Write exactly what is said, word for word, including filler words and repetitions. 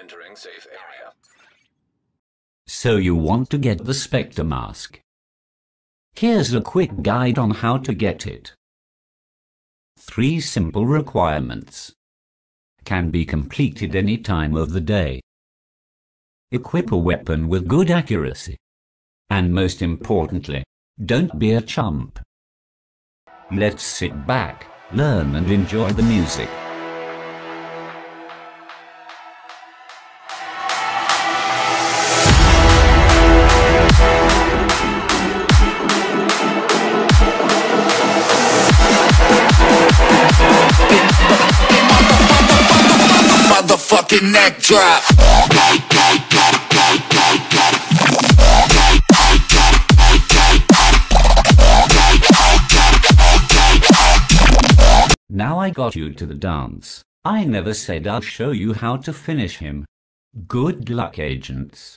entering safe area. So you want to get the Specter mask. Here's a quick guide on how to get it. Three simple requirements. Can be completed any time of the day. Equip a weapon with good accuracy. And most importantly, don't be a chump. Let's sit back, learn and enjoy the music. Motherfucking neck drop. Now I got you to the dance. I never said I'll show you how to finish him. Good luck, agents.